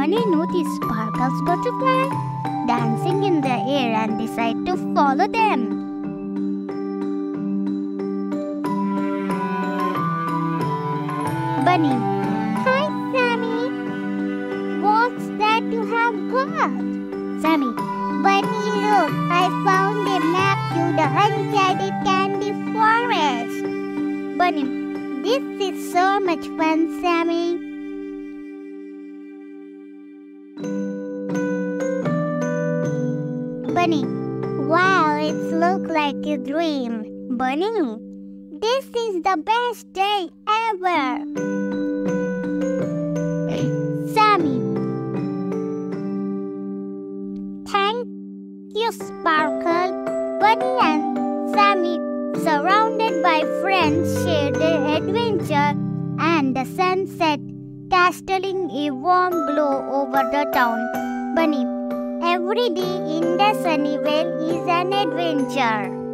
Bunny noticed Sparkle's butterfly dancing in the air and decided to follow them. Bunny: "Hi, Sammy. What's that you have got?" Sammy: "Bunny, look, I found a map to the Enchanted Candy Forest." Bunny: "This is so much fun, Sammy." Bunny: "Wow, it looks like a dream." Bunny: "This is the best day ever." Sammy: "Thank you, Sparkle." Bunny and Sammy, surrounded by friends, shared their adventure and the sunset casting a warm glow over the town. Bunny: "Every day in the Sunnyville is an adventure."